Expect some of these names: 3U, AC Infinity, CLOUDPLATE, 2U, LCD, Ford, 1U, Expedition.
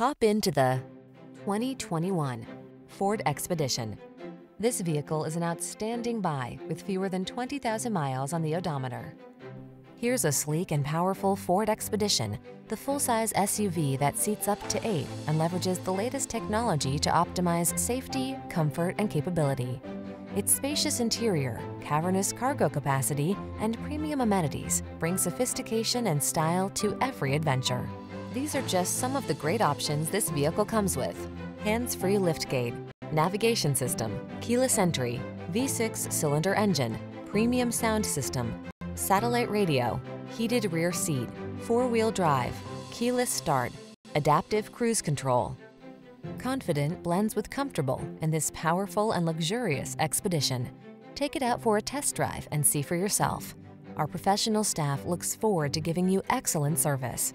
Hop into the 2021 Ford Expedition. This vehicle is an outstanding buy with fewer than 20,000 miles on the odometer. Here's a sleek and powerful Ford Expedition, the full-size SUV that seats up to 8 and leverages the latest technology to optimize safety, comfort, and capability. Its spacious interior, cavernous cargo capacity, and premium amenities bring sophistication and style to every adventure. These are just some of the great options this vehicle comes with: hands-free liftgate, navigation system, keyless entry, V6 cylinder engine, premium sound system, satellite radio, heated rear seat, four-wheel drive, keyless start, adaptive cruise control. Confident blends with comfortable in this powerful and luxurious Expedition. Take it out for a test drive and see for yourself. Our professional staff looks forward to giving you excellent service.